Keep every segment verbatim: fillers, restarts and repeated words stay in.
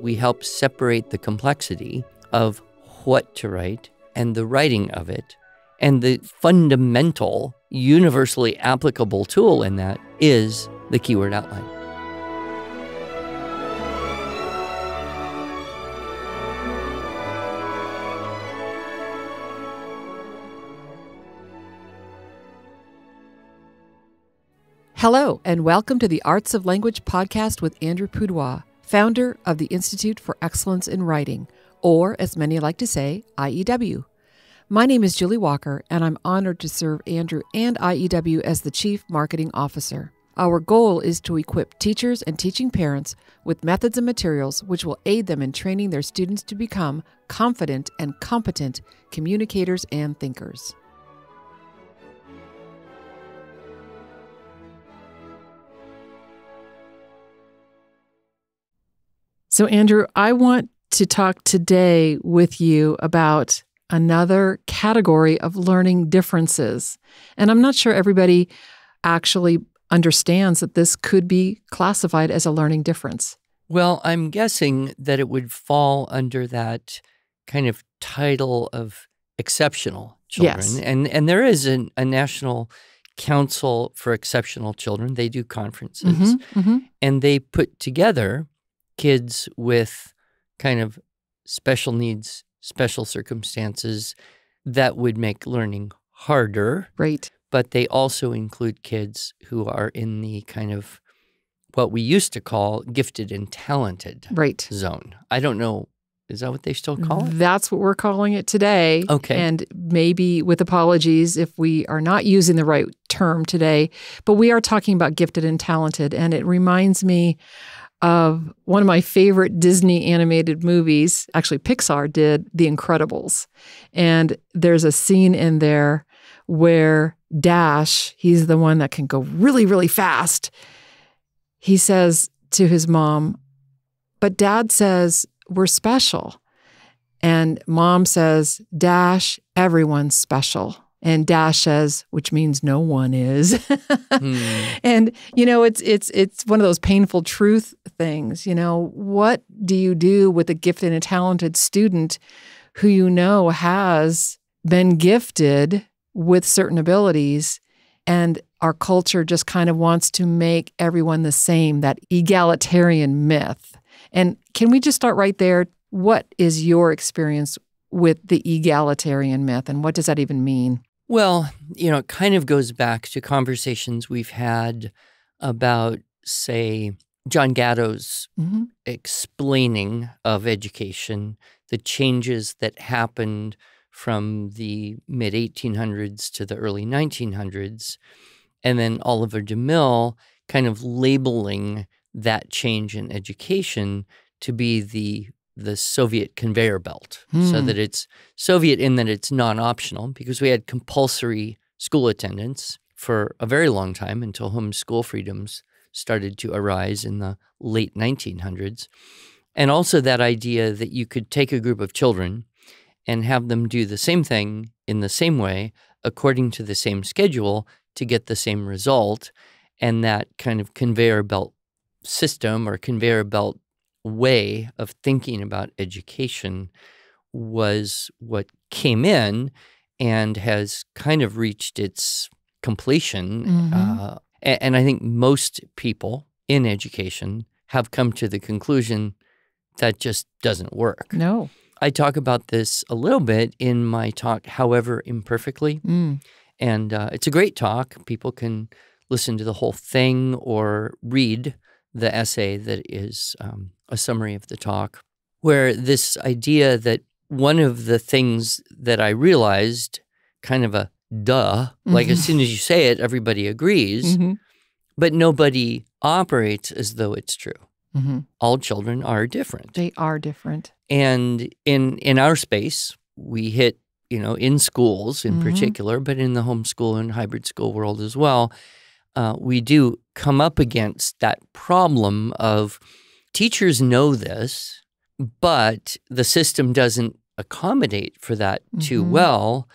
We help separate the complexity of what to write and the writing of it. And the fundamental, universally applicable tool in that is the keyword outline. Hello, and welcome to the Arts of Language podcast with Andrew Pudewa, founder of the Institute for Excellence in Writing, or as many like to say, I E W. My name is Julie Walker, and I'm honored to serve Andrew and I E W as the Chief Marketing Officer. Our goal is to equip teachers and teaching parents with methods and materials which will aid them in training their students to become confident and competent communicators and thinkers. So, Andrew, I want to talk today with you about another category of learning differences. And I'm not sure everybody actually understands that this could be classified as a learning difference. Well, I'm guessing that it would fall under that kind of title of exceptional children. Yes. And, and there is an, a national council for exceptional children. They do conferences, mm-hmm, mm-hmm. and they put together kids with kind of special needs, special circumstances that would make learning harder. Right. But they also include kids who are in the kind of what we used to call gifted and talented right. zone. I don't know. Is that what they still call it? That's what we're calling it today. Okay. And maybe with apologies if we are not using the right term today, but we are talking about gifted and talented. And it reminds me of one of my favorite Disney animated movies. Actually, Pixar did The Incredibles. And there's a scene in there where Dash, he's the one that can go really, really fast. He says to his mom, but Dad says, we're special. And Mom says, Dash, everyone's special. And Dash says, which means no one is. mm. And, you know, it's it's it's one of those painful truth things. You know, what do you do with a gifted and a talented student who you know has been gifted with certain abilities, and our culture just kind of wants to make everyone the same, that egalitarian myth? And can we just start right there? What is your experience with the egalitarian myth, and what does that even mean? Well, you know, it kind of goes back to conversations we've had about, say, John Gatto's mm-hmm. explaining of education, the changes that happened from the mid eighteen hundreds to the early nineteen hundreds, and then Oliver DeMille kind of labeling that change in education to be the the Soviet conveyor belt, hmm. so that it's Soviet in that it's non-optional, because we had compulsory school attendance for a very long time until home school freedoms started to arise in the late nineteen hundreds. And also that idea that you could take a group of children and have them do the same thing in the same way, according to the same schedule, to get the same result, and that kind of conveyor belt system or conveyor belt way of thinking about education was what came in and has kind of reached its completion. Mm-hmm. uh, and I think most people in education have come to the conclusion that just doesn't work. No. I talk about this a little bit in my talk, However Imperfectly. Mm. And uh, it's a great talk. People can listen to the whole thing or read the essay that is um, a summary of the talk, where this idea that one of the things that I realized, kind of a duh, mm-hmm. like as soon as you say it, everybody agrees, mm-hmm. but nobody operates as though it's true. Mm-hmm. All children are different. They are different. And in, in our space, we hit, you know, in schools in mm-hmm. particular, but in the homeschool and hybrid school world as well, Uh, we do come up against that problem of teachers know this, but the system doesn't accommodate for that mm-hmm. too well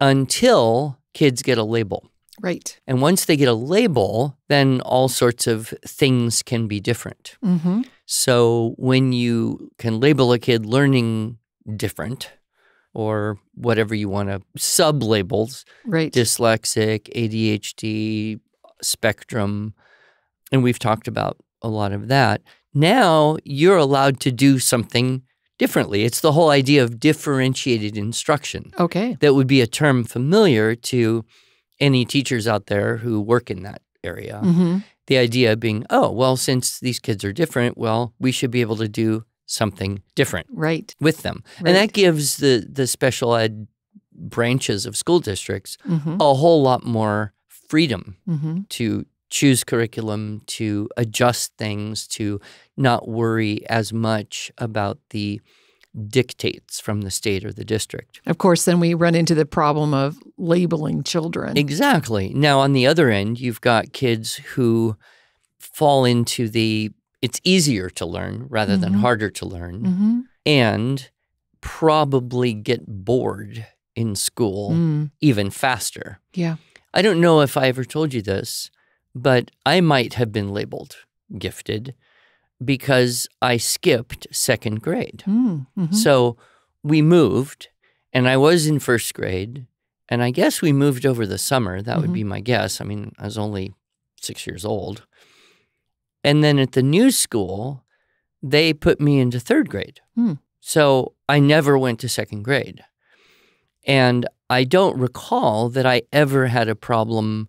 until kids get a label. Right. And once they get a label, then all sorts of things can be different. Mm-hmm. So when you can label a kid learning different or whatever you want to sub-labels, right. dyslexic, A D H D, spectrum, and we've talked about a lot of that, now you're allowed to do something differently. It's the whole idea of differentiated instruction. Okay. That would be a term familiar to any teachers out there who work in that area. Mm-hmm. The idea being, oh, well, since these kids are different, well, we should be able to do something different right. with them. Right. And that gives the, the special ed branches of school districts mm-hmm. a whole lot more freedom mm-hmm. to choose curriculum, to adjust things, to not worry as much about the dictates from the state or the district. Of course, then we run into the problem of labeling children. Exactly. Now, on the other end, you've got kids who fall into the it's easier to learn rather mm-hmm. than harder to learn mm-hmm. and probably get bored in school mm. even faster. Yeah. I don't know if I ever told you this, but I might have been labeled gifted because I skipped second grade. Mm, mm-hmm. So we moved, and I was in first grade, and I guess we moved over the summer. That mm-hmm. would be my guess. I mean, I was only six years old. And then at the new school, they put me into third grade. Mm. So I never went to second grade. And I don't recall that I ever had a problem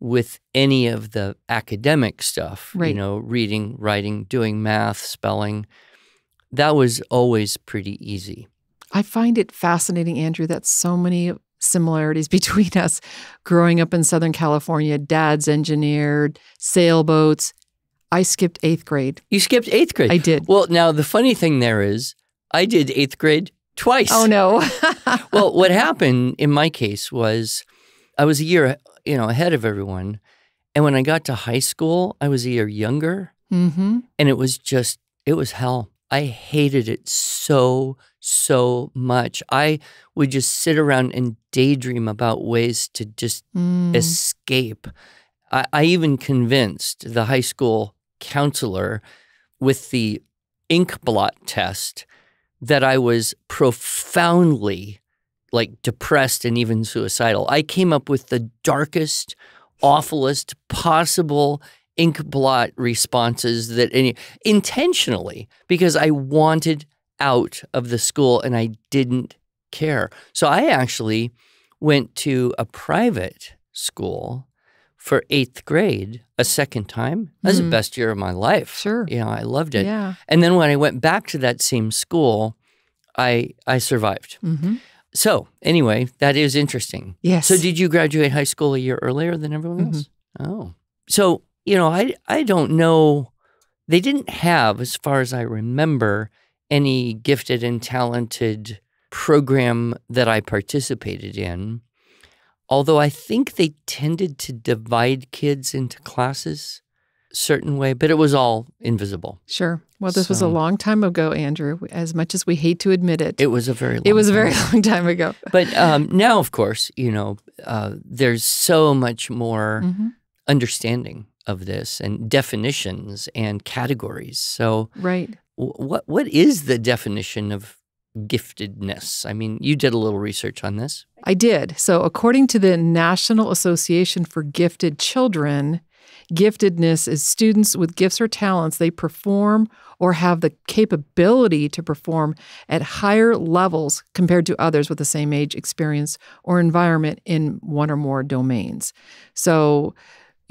with any of the academic stuff, right. you know, reading, writing, doing math, spelling. That was always pretty easy. I find it fascinating, Andrew, that so many similarities between us growing up in Southern California, dad's engineered, sailboats. I skipped eighth grade. You skipped eighth grade? I did. Well, now the funny thing there is I did eighth grade twice. Oh, no. Well, what happened in my case was I was a year you know, ahead of everyone. And when I got to high school, I was a year younger. Mm-hmm. And it was just, it was hell. I hated it so, so much. I would just sit around and daydream about ways to just mm. escape. I, I even convinced the high school counselor with the ink blot test that I was profoundly like depressed and even suicidal. I came up with the darkest, awfulest possible ink blot responses that any, intentionally because I wanted out of the school and I didn't care. So I actually went to a private school for eighth grade a second time. That was mm-hmm. the best year of my life. Sure. You know, I loved it. Yeah. And then when I went back to that same school, I, I survived. Mm-hmm. So anyway, that is interesting. Yes. So did you graduate high school a year earlier than everyone else? Mm-hmm. Oh. So, you know, I, I don't know. They didn't have, as far as I remember, any gifted and talented program that I participated in, although I think they tended to divide kids into classes a certain way, but it was all invisible. Sure. Well, this so, was a long time ago, Andrew, as much as we hate to admit it. It was a very long It was a very long time ago. But um, now, of course, you know, uh, there's so much more mm-hmm. understanding of this and definitions and categories. So right. what what is the definition of giftedness? I mean, you did a little research on this. I did. So according to the National Association for Gifted Children, giftedness is students with gifts or talents they perform or have the capability to perform at higher levels compared to others with the same age, experience, or environment in one or more domains. So,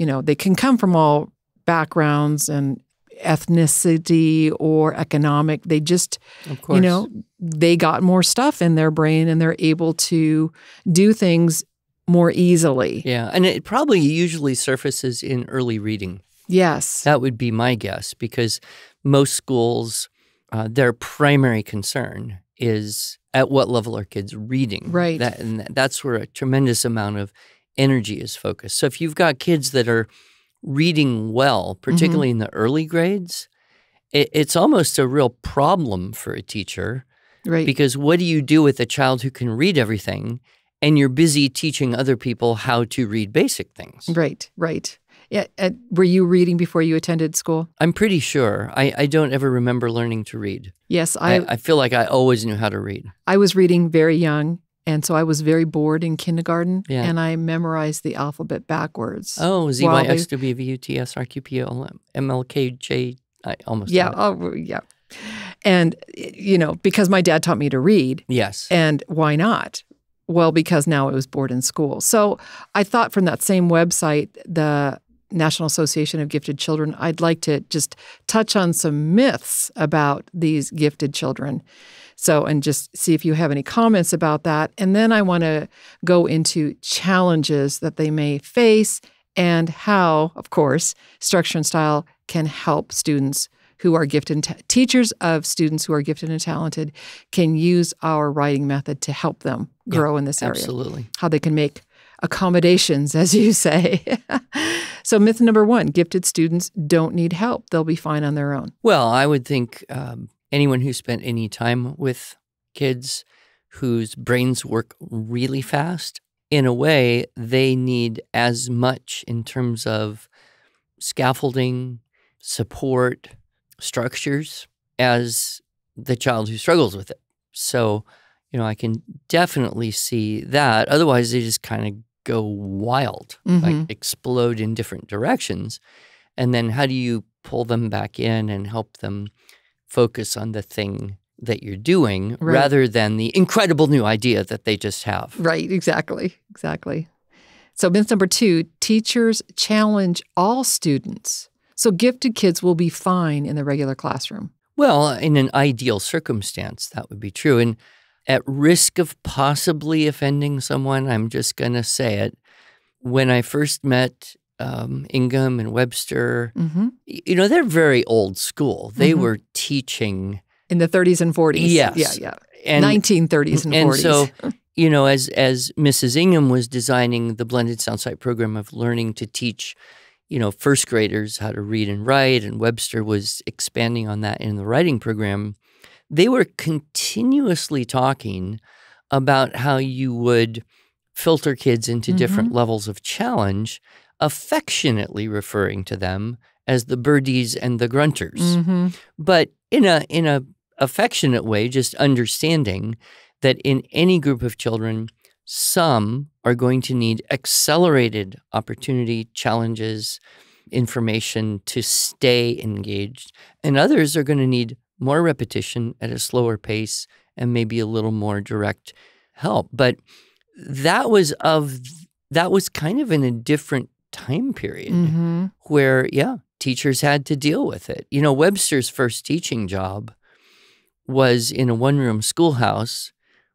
you know, they can come from all backgrounds and ethnicity or economic. They just, of course. You know, they got more stuff in their brain and they're able to do things more easily. Yeah, and it probably usually surfaces in early reading. Yes. That would be my guess, because most schools, uh, their primary concern is at what level are kids reading. Right. That, and that's where a tremendous amount of energy is focused. So if you've got kids that are reading well, particularly mm-hmm. in the early grades, it, it's almost a real problem for a teacher. Right. Because what do you do with a child who can read everything and you're busy teaching other people how to read basic things. Right, right. Yeah, uh, were you reading before you attended school? I'm pretty sure. I, I don't ever remember learning to read. Yes. I, I, I feel like I always knew how to read. I was reading very young, and so I was very bored in kindergarten, yeah. and I memorized the alphabet backwards. Oh, Z, Y, X, W, V, U, T, S, R, Q, P, L, M, L, K, J, I almost Yeah, oh, yeah. And, you know, because my dad taught me to read. Yes. And why not? Well, because now I was bored in school. So I thought from that same website, the National Association of Gifted Children, I'd like to just touch on some myths about these gifted children. So, and just see if you have any comments about that. And then I want to go into challenges that they may face and how, of course, structure and style can help students who are gifted, and teachers of students who are gifted and talented can use our writing method to help them grow yeah, in this area. Absolutely. How they can make accommodations, as you say. So myth number one, gifted students don't need help. They'll be fine on their own. Well, I would think um, anyone who spent any time with kids whose brains work really fast, in a way, they need as much in terms of scaffolding, support, structures as the child who struggles with it. So, you know, I can definitely see that. Otherwise, they just kind of go wild, mm-hmm. like explode in different directions. And then how do you pull them back in and help them focus on the thing that you're doing right. rather than the incredible new idea that they just have? Right, exactly, exactly. So myth number two, teachers challenge all students. So gifted kids will be fine in the regular classroom. Well, in an ideal circumstance, that would be true. And at risk of possibly offending someone, I'm just going to say it. When I first met um, Ingham and Webster, mm-hmm. you know, they're very old school. They mm-hmm. were teaching. In the thirties and forties. Yes. Yeah, yeah. And, nineteen thirties and forties. And so, you know, as, as Missus Ingham was designing the blended soundsite program of learning to teach, you know, first graders how to read and write, and Webster was expanding on that in the writing program, they were continuously talking about how you would filter kids into mm-hmm. different levels of challenge, affectionately referring to them as the birdies and the grunters. Mm-hmm. But in a in a affectionate way, just understanding that in any group of children, some are going to need accelerated opportunity, challenges, information to stay engaged, and others are going to need more repetition at a slower pace and maybe a little more direct help. But that was of that was kind of in a different time period mm-hmm. where, yeah, teachers had to deal with it. You know, Webster's first teaching job was in a one-room schoolhouse.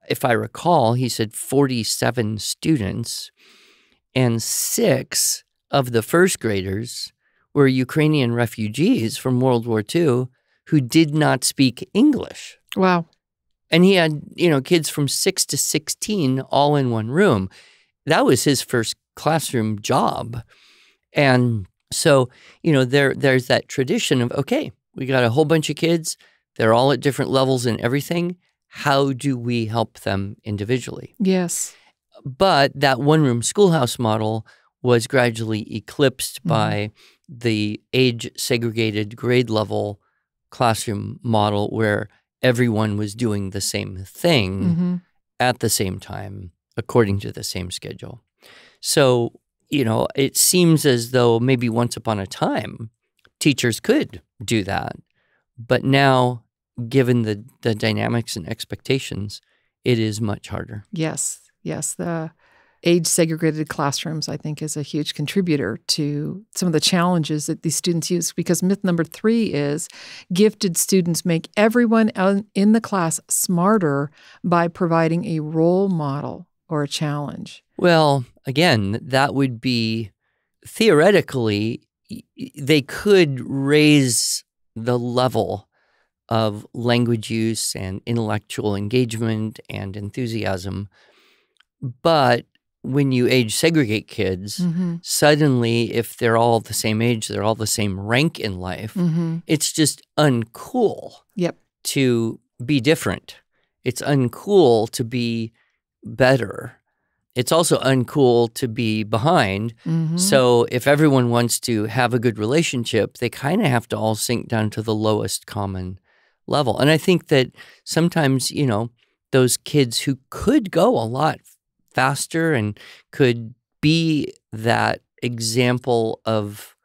If I recall, he said forty-seven students, and six of the first graders were Ukrainian refugees from World War Two who did not speak English. Wow. And he had, you know, kids from six to sixteen all in one room. That was his first classroom job. And so, you know, there there's that tradition of, okay, we got a whole bunch of kids. They're all at different levels and everything. How do we help them individually? Yes. But that one-room schoolhouse model was gradually eclipsed mm-hmm. by the age-segregated grade-level classroom model where everyone was doing the same thing mm-hmm. at the same time according to the same schedule. So, you know, it seems as though maybe once upon a time teachers could do that, but now given the, the dynamics and expectations, it is much harder. Yes, yes. The age-segregated classrooms, I think, is a huge contributor to some of the challenges that these students use, because myth number three is gifted students make everyone in the class smarter by providing a role model or a challenge. Well, again, that would be theoretically, they could raise the level of language use and intellectual engagement and enthusiasm, but when you age segregate kids, mm-hmm. suddenly if they're all the same age, they're all the same rank in life, mm-hmm. it's just uncool yep. to be different. It's uncool to be better. it's also uncool to be behind. Mm-hmm. So if everyone wants to have a good relationship, they kind of have to all sink down to the lowest common level. And I think that sometimes, you know, those kids who could go a lot faster and could be that example of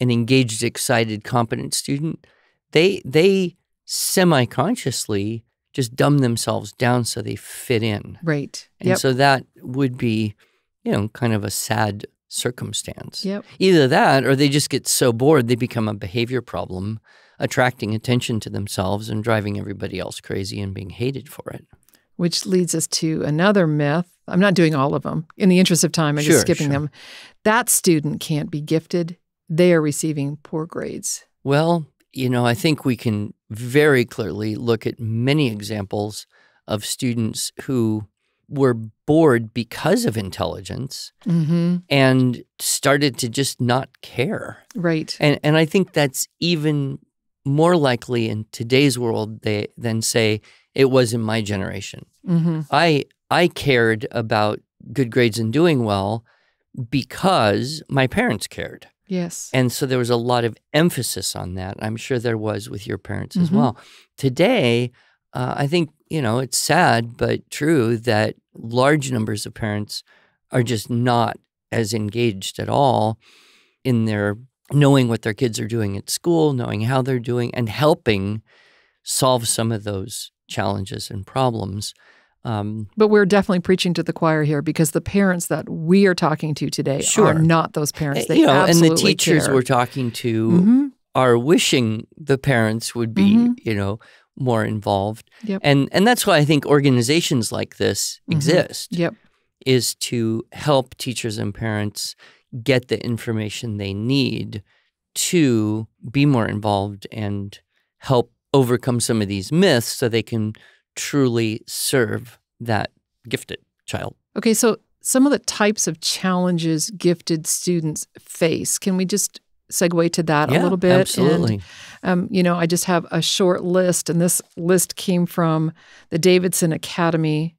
an engaged, excited, competent student, they they semi-consciously just dumb themselves down so they fit in. Right. And yep. so that would be, you know, kind of a sad circumstance. Yep. Either that or they just get so bored they become a behavior problem, attracting attention to themselves and driving everybody else crazy and being hated for it. Which leads us to another myth. I'm not doing all of them. In the interest of time, I'm sure, just skipping sure. them. That student can't be gifted. They are receiving poor grades. Well, you know, I think we can very clearly look at many examples of students who were bored because of intelligence mm-hmm. and started to just not care. Right. And, and I think that's even more likely in today's world they, than, say, it was in my generation. Mm-hmm. I, I cared about good grades and doing well because my parents cared. Yes. And so there was a lot of emphasis on that. I'm sure there was with your parents mm-hmm. as well. Today, uh, I think, you know, it's sad but true that large numbers of parents are just not as engaged at all in their knowing what their kids are doing at school, knowing how they're doing, and helping solve some of those challenges and problems. Um, but we're definitely preaching to the choir here because the parents that we are talking to today sure. are not those parents. They you know, absolutely and the teachers care. We're talking to mm-hmm. are wishing the parents would be, mm-hmm. you know, more involved. Yep. And and that's why I think organizations like this mm-hmm. exist. Yep. Is to help teachers and parents get the information they need to be more involved and help overcome some of these myths so they can truly serve that gifted child. Okay, so some of the types of challenges gifted students face, can we just segue to that yeah, a little bit? Absolutely. And, um, you know, I just have a short list, and this list came from the Davidson Academy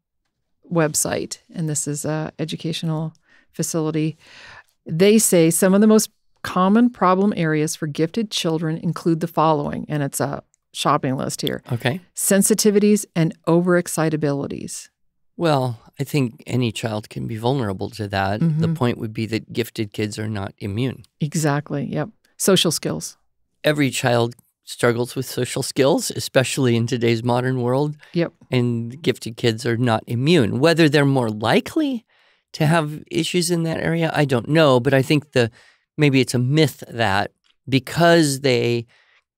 website, and this is an educational facility. They say some of the most common problem areas for gifted children include the following, and it's a shopping list here. Okay. Sensitivities and overexcitabilities. Well, I think any child can be vulnerable to that. Mm-hmm. The point would be that gifted kids are not immune. Exactly. Yep. Social skills. Every child struggles with social skills, especially in today's modern world. Yep. And gifted kids are not immune. Whether they're more likely to have issues in that area, I don't know. But I think the maybe it's a myth that because they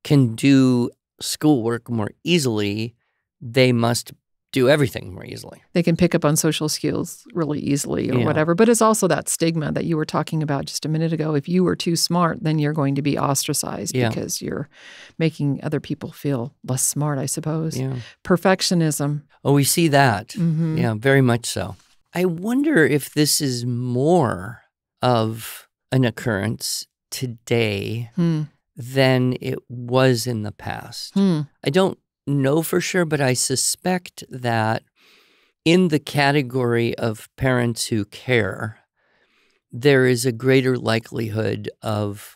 can do schoolwork more easily, they must do everything more easily. They can pick up on social skills really easily or yeah. whatever. But it's also that stigma that you were talking about just a minute ago. If you were too smart, then you're going to be ostracized yeah. because you're making other people feel less smart, I suppose. Yeah. Perfectionism. Oh, we see that. Mm-hmm. Yeah, very much so. I wonder if this is more of an occurrence today hmm. than it was in the past. Hmm. I don't know for sure, but I suspect that in the category of parents who care, there is a greater likelihood of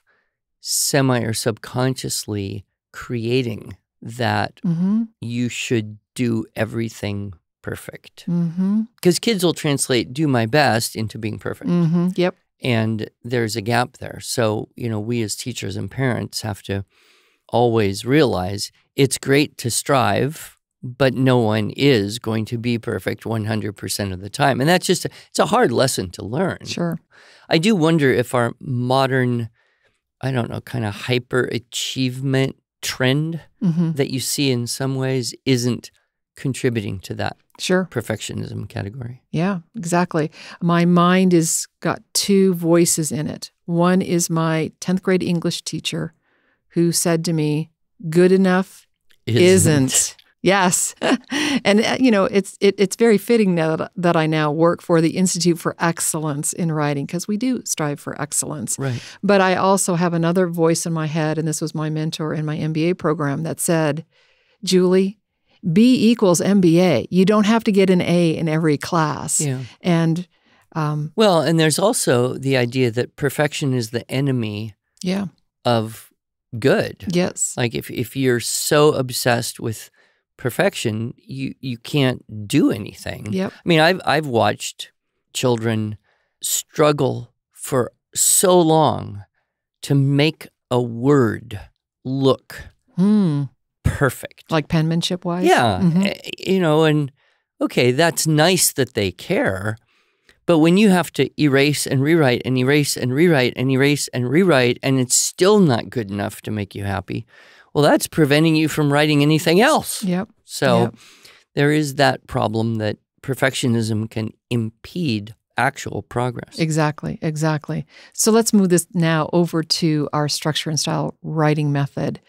semi or subconsciously creating that mm-hmm. you should do everything perfect. Mm-hmm. Because kids will translate do my best into being perfect. Mm-hmm. Yep. And there's a gap there. So, you know, we as teachers and parents have to always realize it's great to strive, but no one is going to be perfect one hundred percent of the time. And that's just, a, it's a hard lesson to learn. Sure. I do wonder if our modern, I don't know, kind of hyper-achievement trend mm-hmm. that you see in some ways isn't contributing to that sure. perfectionism category. Yeah, exactly. My mind has got two voices in it. One is my tenth grade English teacher who said to me, good enough isn't. isn't. Yes. And, uh, you know, it's it, it's very fitting now that, that I now work for the Institute for Excellence in Writing, because we do strive for excellence. Right. But I also have another voice in my head, and this was my mentor in my M B A program, that said, Julie, B equals M B A. You don't have to get an A in every class. Yeah. And Um, well, and there's also the idea that perfection is the enemy yeah. of good. Yes. Like if, if you're so obsessed with perfection, you, you can't do anything. Yep. I mean, I've, I've watched children struggle for so long to make a word look mm. perfect. Like penmanship-wise? Yeah. Mm-hmm. You know, and okay, that's nice that they care, but when you have to erase and rewrite and erase and rewrite and erase and rewrite and it's still not good enough to make you happy, well, that's preventing you from writing anything else. Yep. So yep. there is that problem that perfectionism can impede actual progress. Exactly, exactly. So let's move this now over to our structure and style writing method,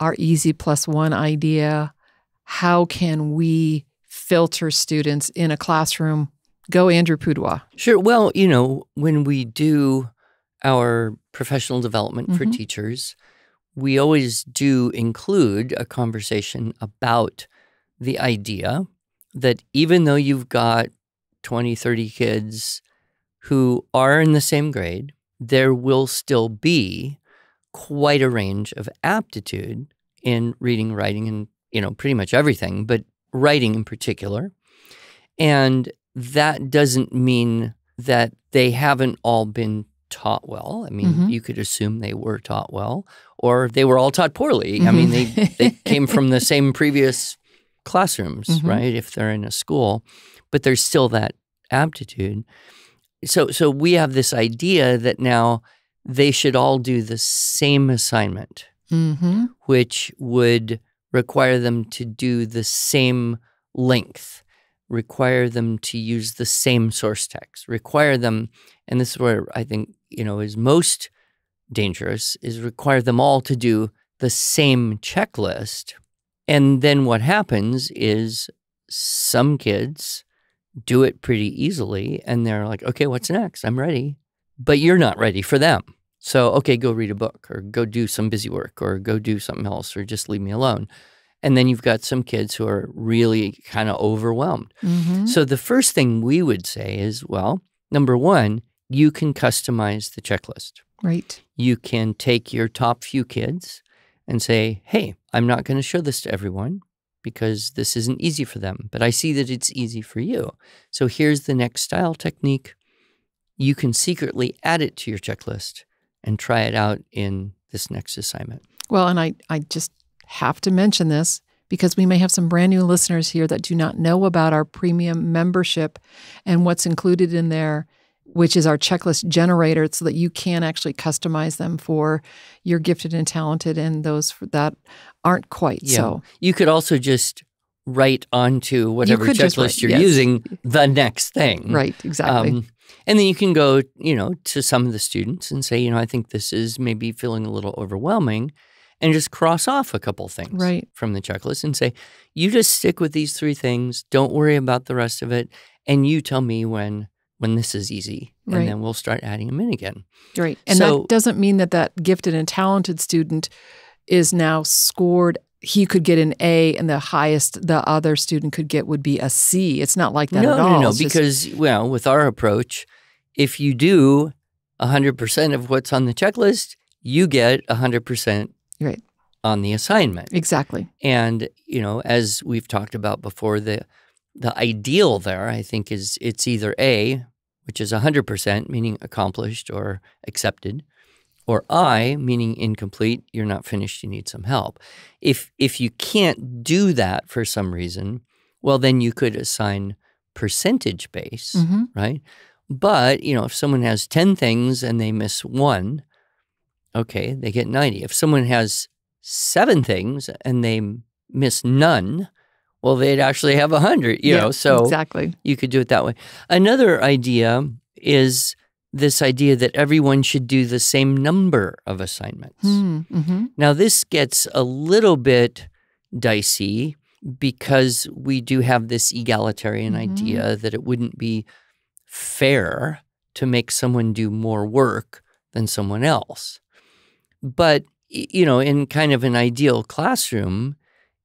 our easy plus one idea. How can we filter students in a classroom? Go Andrew Pudewa. Sure. Well, you know, when we do our professional development mm-hmm. for teachers, we always do include a conversation about the idea that even though you've got twenty, thirty kids who are in the same grade, there will still be quite a range of aptitude in reading, writing, and, you know, pretty much everything, but writing in particular. And that doesn't mean that they haven't all been taught well. I mean, mm-hmm. you could assume they were taught well, or they were all taught poorly. Mm-hmm. I mean, they, they came from the same previous classrooms, mm-hmm. right, if they're in a school. But there's still that aptitude. So, so we have this idea that now they should all do the same assignment, mm-hmm. which would require them to do the same length, require them to use the same source text, require them, and this is where I think, you know, is most dangerous, is require them all to do the same checklist. And then what happens is some kids do it pretty easily, and they're like, okay, what's next? I'm ready. But you're not ready for them. So, okay, go read a book, or go do some busy work, or go do something else, or just leave me alone. And then you've got some kids who are really kind of overwhelmed. Mm-hmm. So the first thing we would say is, well, number one, you can customize the checklist. Right. You can take your top few kids and say, hey, I'm not going to show this to everyone, because this isn't easy for them, but I see that it's easy for you. So here's the next style technique. You can secretly add it to your checklist and try it out in this next assignment. Well, and I, I just have to mention this because we may have some brand new listeners here that do not know about our premium membership and what's included in there, which is our checklist generator, so that you can actually customize them for your gifted and talented and those that aren't quite. Yeah. So you could also just write onto whatever you checklist write, you're yes. using the next thing. Right, exactly. Um, and then you can go, you know, to some of the students and say, you know, I think this is maybe feeling a little overwhelming, and just cross off a couple things right. from the checklist and say, you just stick with these three things. Don't worry about the rest of it. And you tell me when when this is easy, and right. then we'll start adding them in again. Right. And so, that doesn't mean that that gifted and talented student is now scored. He could get an A, and the highest the other student could get would be a C. It's not like that no, at all. No, no, no, because, just, well, with our approach, if you do one hundred percent of what's on the checklist, you get one hundred percent right. on the assignment. Exactly. And, you know, as we've talked about before, the The ideal there, I think, is it's either A, which is one hundred percent, meaning accomplished or accepted, or I, meaning incomplete, you're not finished, you need some help. If, if you can't do that for some reason, well, then you could assign percentage base, mm-hmm. right? But, you know, if someone has ten things and they miss one, okay, they get ninety. If someone has seven things and they miss none, well, they'd actually have one hundred, you yeah, know, so exactly. you could do it that way. Another idea is this idea that everyone should do the same number of assignments. Mm-hmm. Now, this gets a little bit dicey because we do have this egalitarian mm-hmm. idea that it wouldn't be fair to make someone do more work than someone else. But, you know, in kind of an ideal classroom,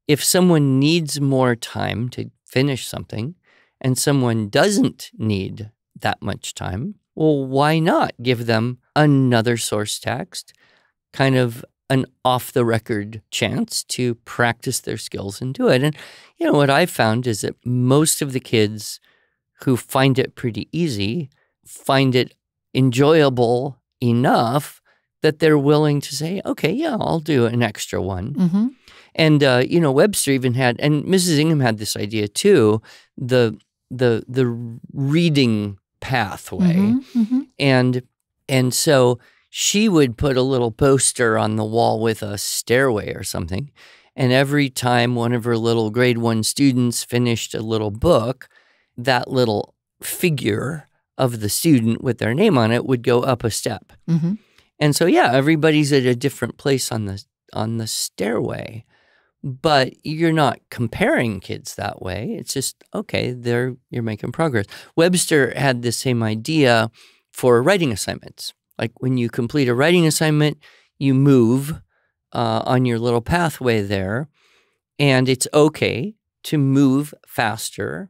if someone needs more time to finish something and someone doesn't need that much time. Well, why not give them another source text, kind of an off-the-record chance to practice their skills and do it? And, you know, what I've found is that most of the kids who find it pretty easy find it enjoyable enough that they're willing to say, okay, yeah, I'll do an extra one. Mm-hmm. And, uh, you know, Webster even had, and Missus Ingham had this idea too, the the the reading pathway. Mm-hmm, mm-hmm. And, and so she would put a little poster on the wall with a stairway or something. And every time one of her little grade one students finished a little book, that little figure of the student with their name on it would go up a step. Mm-hmm. And so, yeah, everybody's at a different place on the on the stairway, but you're not comparing kids that way. It's just, okay, they're, you're making progress. Webster had the same idea for writing assignments. Like when you complete a writing assignment, you move uh, on your little pathway there, and it's okay to move faster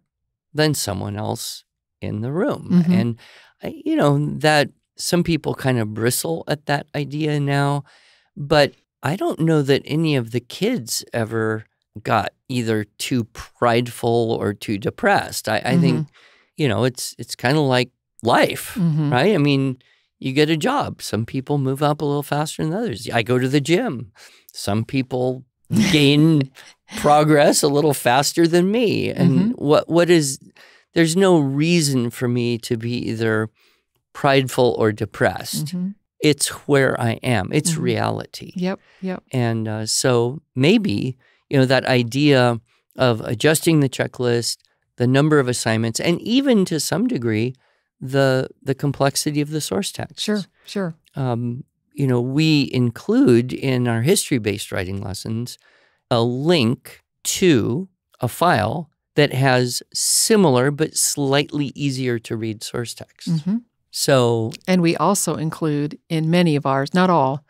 than someone else in the room. Mm-hmm. And, you know, that some people kind of bristle at that idea now, but I don't know that any of the kids ever got either too prideful or too depressed. I, I mm-hmm. think, you know, it's it's kind of like life, mm-hmm. right? I mean, you get a job. Some people move up a little faster than others. I go to the gym. Some people gain progress a little faster than me. And mm-hmm. what what is, there's no reason for me to be either prideful or depressed. Mm-hmm. It's where I am. It's mm-hmm. reality. Yep, yep. And uh, so maybe, you know, that idea of adjusting the checklist, the number of assignments, and even to some degree, the the complexity of the source text. Sure, sure. Um, you know, we include in our history-based writing lessons a link to a file that has similar but slightly easier to read source text. Mm-hmm. So, and we also include in many of ours, not all,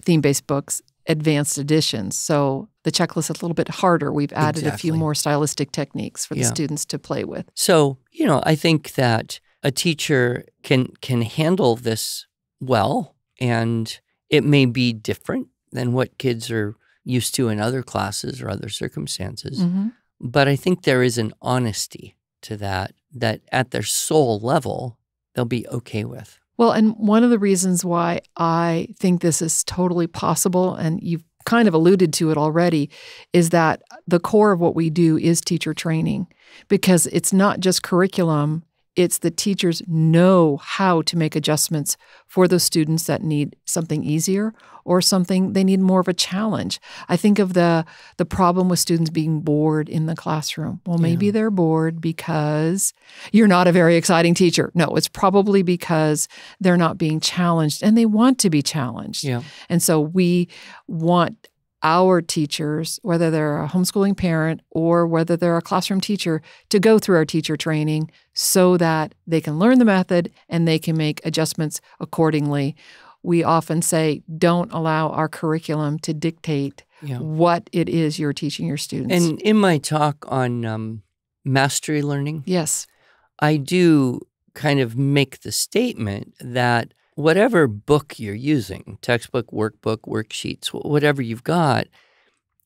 theme-based books, advanced editions. So the checklist is a little bit harder. We've added exactly. a few more stylistic techniques for the yeah. students to play with. So, you know, I think that a teacher can can handle this well, and it may be different than what kids are used to in other classes or other circumstances. Mm-hmm. But I think there is an honesty to that, that at their soul level, they'll be okay with. Well, and one of the reasons why I think this is totally possible, and you've kind of alluded to it already, is that the core of what we do is teacher training, because it's not just curriculum, it's the teachers know how to make adjustments for those students that need something easier or something they need more of a challenge. I think of the the problem with students being bored in the classroom. Well, maybe yeah. they're bored because you're not a very exciting teacher. No, it's probably because they're not being challenged, and they want to be challenged. Yeah. And so we want our teachers, whether they're a homeschooling parent or whether they're a classroom teacher, to go through our teacher training so that they can learn the method and they can make adjustments accordingly. We often say, don't allow our curriculum to dictate yeah. what it is you're teaching your students. And in my talk on um, mastery learning, yes, I do kind of make the statement that whatever book you're using, textbook, workbook, worksheets, whatever you've got,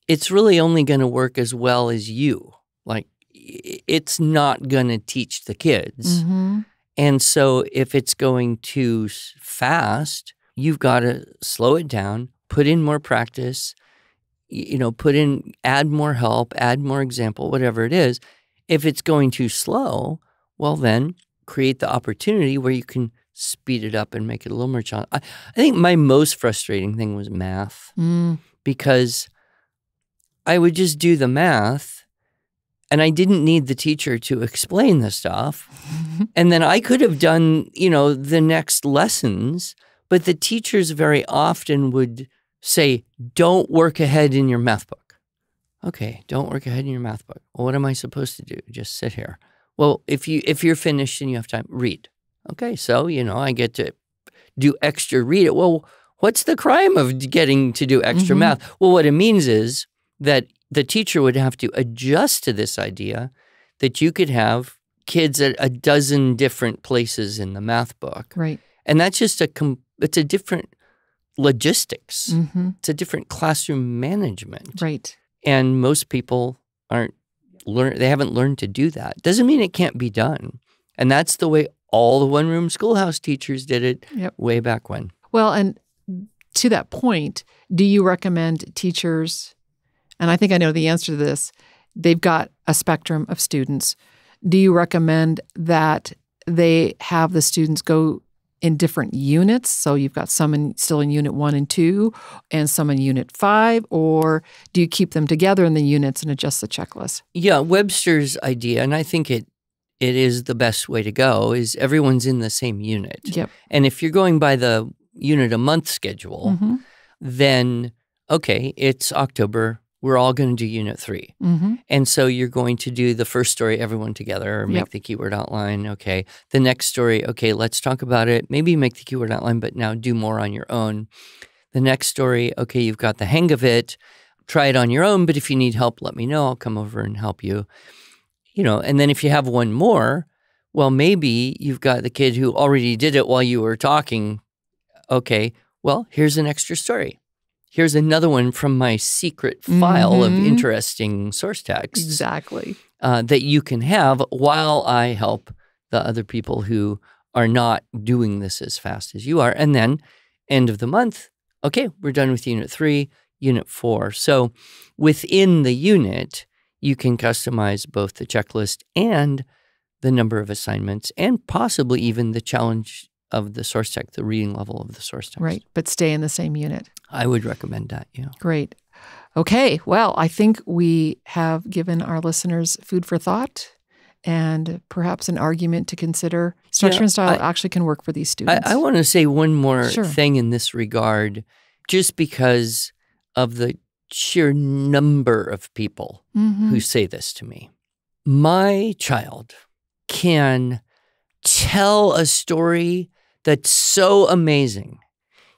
it's really only going to work as well as you. Like, it's not going to teach the kids. Mm-hmm. And so if it's going too fast, you've got to slow it down, put in more practice, you know, put in, add more help, add more example, whatever it is. If it's going too slow, well, then create the opportunity where you can speed it up and make it a little more challenging. I, I think my most frustrating thing was math mm. because I would just do the math and I didn't need the teacher to explain the stuff. And then I could have done, you know, the next lessons, but the teachers very often would say, don't work ahead in your math book. Okay, don't work ahead in your math book. Well, what am I supposed to do? Just sit here. Well, if you, if you're finished and you have time, read. Okay, so, you know, I get to do extra read it. Well, what's the crime of getting to do extra mm-hmm. math? Well, what it means is that the teacher would have to adjust to this idea that you could have kids at a dozen different places in the math book. Right. And that's just a, com it's a different logistics. Mm-hmm. It's a different classroom management. Right. And most people aren't, learn they haven't learned to do that. Doesn't mean it can't be done. And that's the way all the one-room schoolhouse teachers did it yep. way back when. Well, and to that point, do you recommend teachers, and I think I know the answer to this, they've got a spectrum of students. Do you recommend that they have the students go in different units? So you've got some in, still in unit one and two and some in unit five, or do you keep them together in the units and adjust the checklist? Yeah, Webster's idea, and I think it it is the best way to go, is everyone's in the same unit. Yep. And if you're going by the unit a month schedule, mm-hmm. then, okay, it's October, we're all going to do unit three. Mm-hmm. And so you're going to do the first story, everyone together, or make yep. the keyword outline. Okay. The next story, okay, let's talk about it. Maybe make the keyword outline, but now do more on your own. The next story, okay, you've got the hang of it. Try it on your own, but if you need help, let me know. I'll come over and help you. You know, and then if you have one more, well, maybe you've got the kid who already did it while you were talking. Okay, well, here's an extra story. Here's another one from my secret file mm-hmm. of interesting source texts. Exactly. Uh, that you can have while I help the other people who are not doing this as fast as you are. And then end of the month, okay, we're done with unit three, unit four. So within the unit, you can customize both the checklist and the number of assignments and possibly even the challenge of the source text, the reading level of the source text. Right, but stay in the same unit. I would recommend that, yeah. Great. Okay, well, I think we have given our listeners food for thought and perhaps an argument to consider structure yeah, and style I, actually can work for these students. I, I want to say one more sure. thing in this regard, just because of the sheer number of people mm-hmm. who say this to me. My child can tell a story that's so amazing.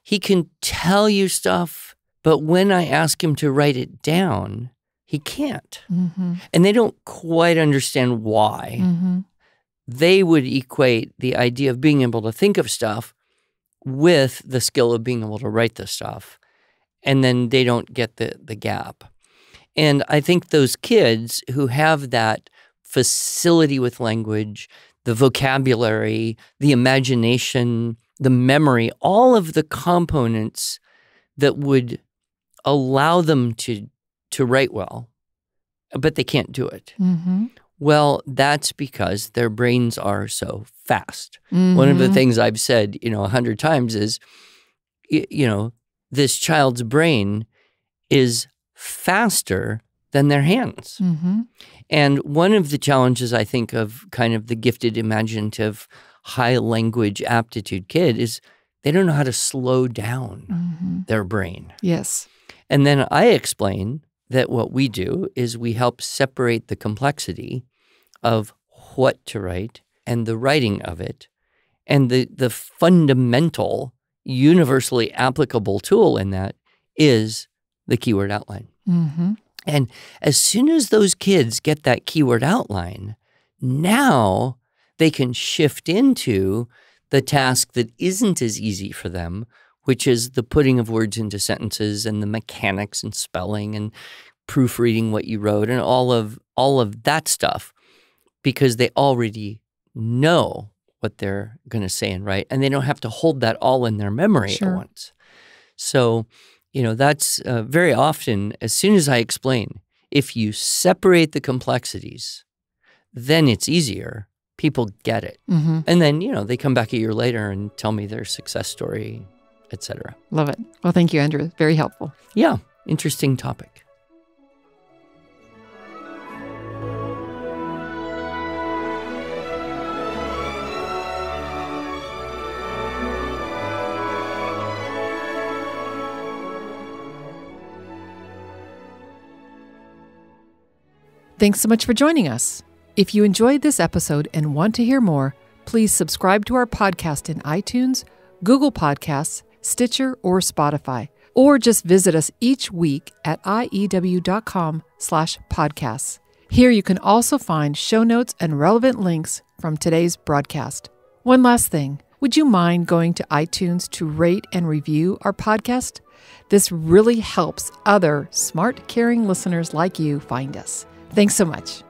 He can tell you stuff, but when I ask him to write it down, he can't. Mm-hmm. And they don't quite understand why. Mm-hmm. They would equate the idea of being able to think of stuff with the skill of being able to write the stuff. And then they don't get the, the gap. And I think those kids who have that facility with language, the vocabulary, the imagination, the memory, all of the components that would allow them to, to write well, but they can't do it. Mm-hmm. Well, that's because their brains are so fast. Mm-hmm. One of the things I've said, you know, a hundred times is, you know, this child's brain is faster than their hands. Mm-hmm. And one of the challenges, I think, of kind of the gifted, imaginative, high language aptitude kid is they don't know how to slow down mm-hmm. their brain. Yes. And then I explain that what we do is we help separate the complexity of what to write and the writing of it and the, the fundamental universally applicable tool in that is the keyword outline. Mm-hmm. And as soon as those kids get that keyword outline, now they can shift into the task that isn't as easy for them, which is the putting of words into sentences and the mechanics and spelling and proofreading what you wrote and all of, all of that stuff, because they already know what they're going to say and write, and they don't have to hold that all in their memory sure. at once. So, you know, that's uh, very often, as soon as I explain, if you separate the complexities, then it's easier. People get it. Mm-hmm. And then, you know, they come back a year later and tell me their success story, et cetera. Love it. Well, thank you, Andrew. Very helpful. Yeah. Interesting topic. Thanks so much for joining us. If you enjoyed this episode and want to hear more, please subscribe to our podcast in iTunes, Google Podcasts, Stitcher, or Spotify, or just visit us each week at I E W dot com slash podcasts. Here you can also find show notes and relevant links from today's broadcast. One last thing, would you mind going to iTunes to rate and review our podcast? This really helps other smart, caring listeners like you find us. Thanks so much.